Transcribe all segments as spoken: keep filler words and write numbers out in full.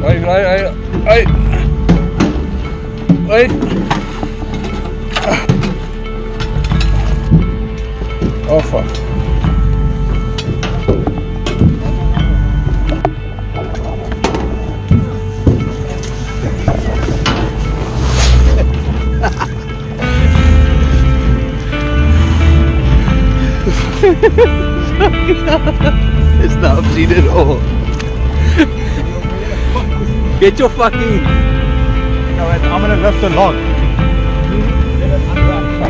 Wait, wait, wait, wait. Wait. Oh, fuck. It's not obscene at all. Get your fucking. No, I'm gonna lift the log. Lift the log.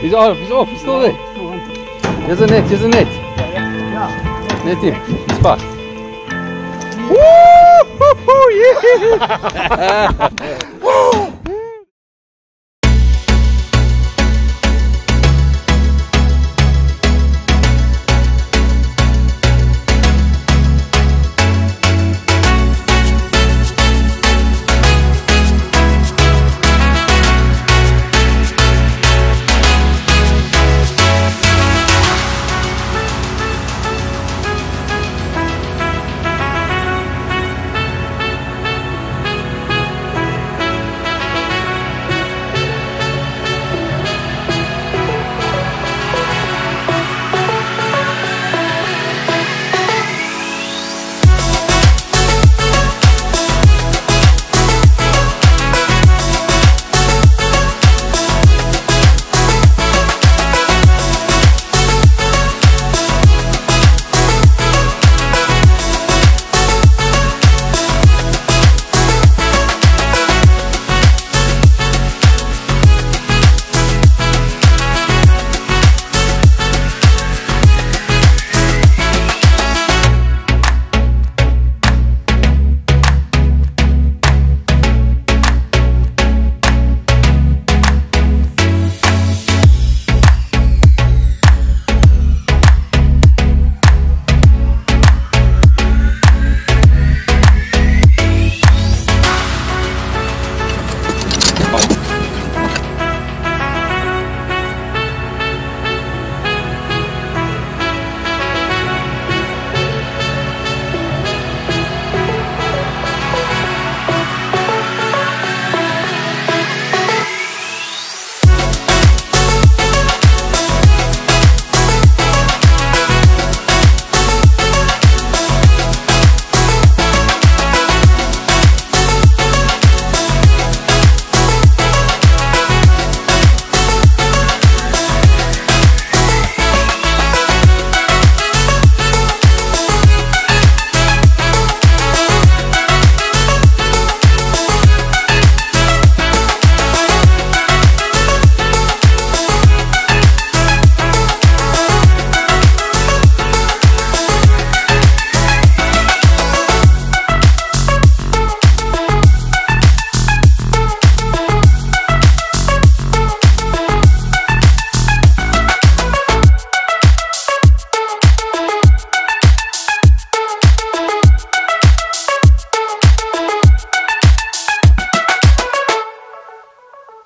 He's off, he's off, he's still there. Here's a net, here's a net. Net him, he's fucked. Woo! Yeah!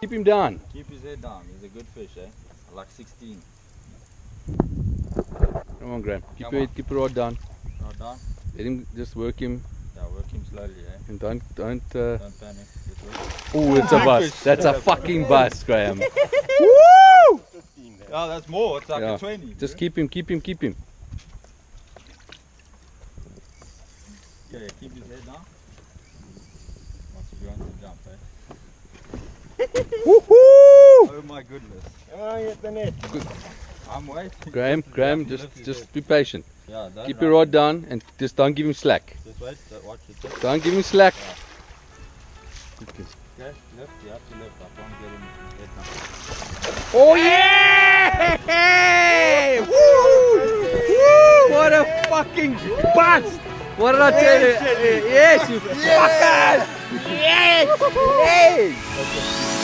Keep him down. Keep his head down. He's a good fish, eh? Like sixteen. Come on, Graham. Keep your keep your rod down. Rod down. Let him just work him. Yeah, work him slowly, eh? And don't don't. Uh... Don't panic. Oh, it's a bust. That's a fucking bust, Graham. Woo! fifteen, oh, that's more. It's like yeah. a twenty. Just bro. keep him, keep him, keep him. Yeah, yeah, keep his head down. Once you want to jump, eh? Woohoo! Oh my goodness. Oh, you hit the net. Good. I'm waiting. Graham, Graham, just just be patient. Yeah, Keep your rod down and just don't give him slack. Just wait, watch it. Don't give him slack. Yeah. Good kiss. Okay, lift, you have to lift. I can't get him head now. Oh yeah! Hey! Woo! Woo! What a fucking bust! What did I tell you? Yes, you fuckers! Yes! Yes! Okay.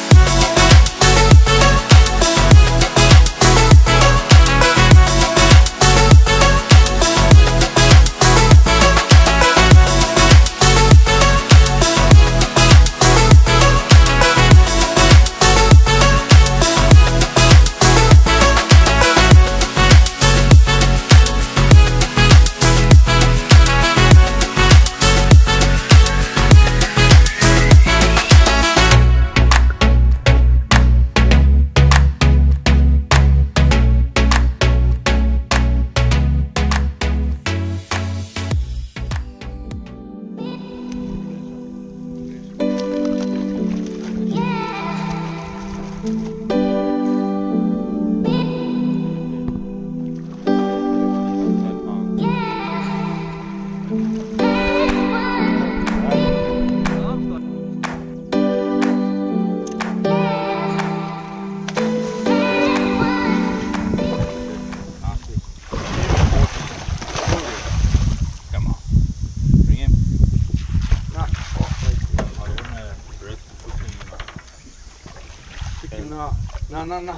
No, no, no, no.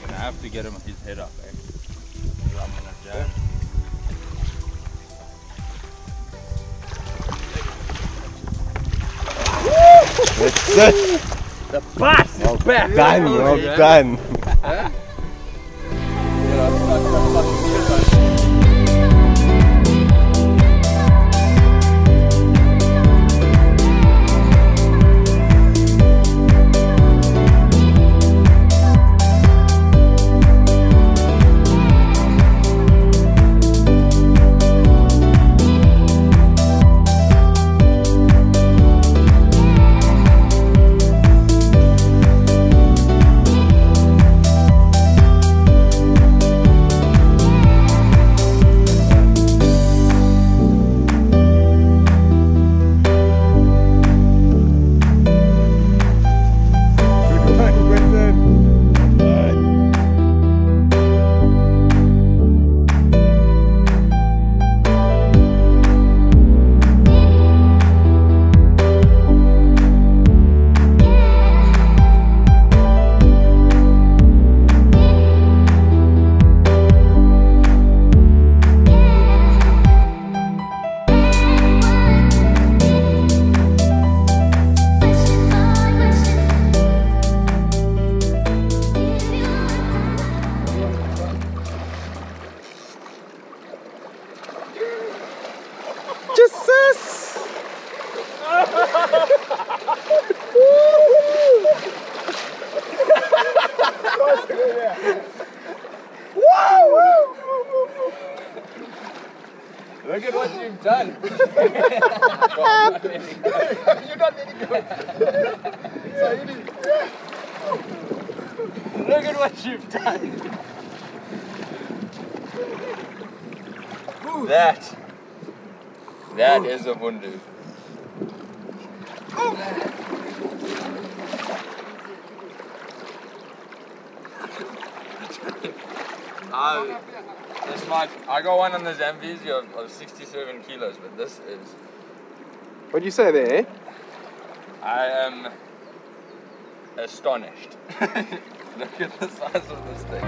Gonna have to get him his head up, eh? I'm gonna jab. That's it. The pass. Well back. Done. Well yeah. Done. Huh? I'm not going to fucking hear that. Look at what you've done. You're not any good. So you did. Look at what you've done. That. That Ooh. Is a Vundu. Oh. This might, I got one on the Zambezi of, of sixty-seven kilos, but this is... What do you say there, eh? I am astonished. Look at the size of this thing.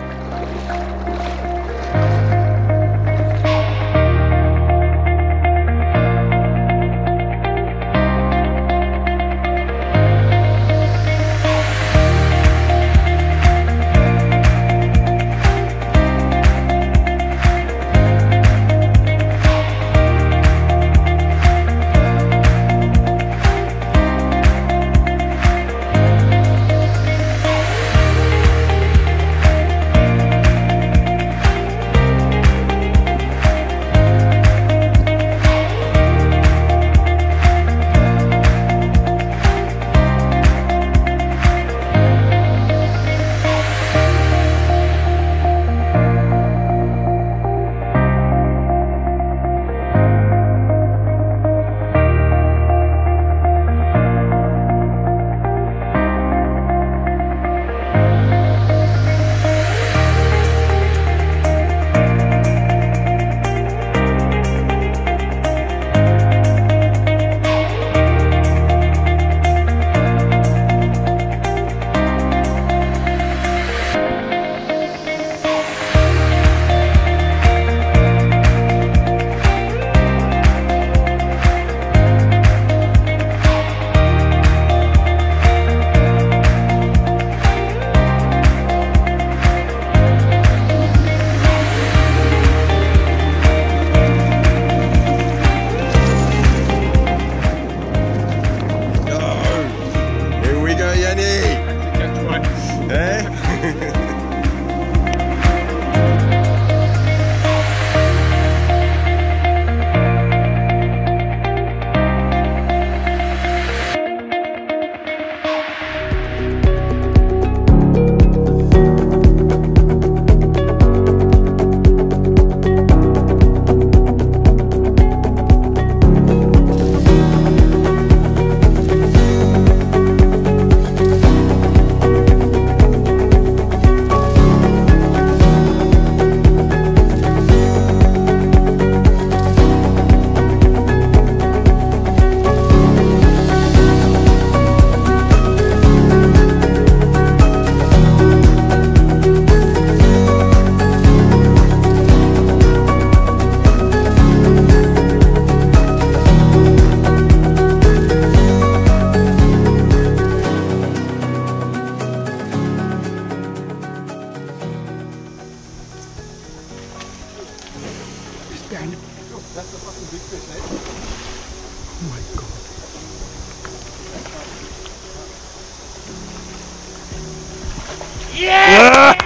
Yeah!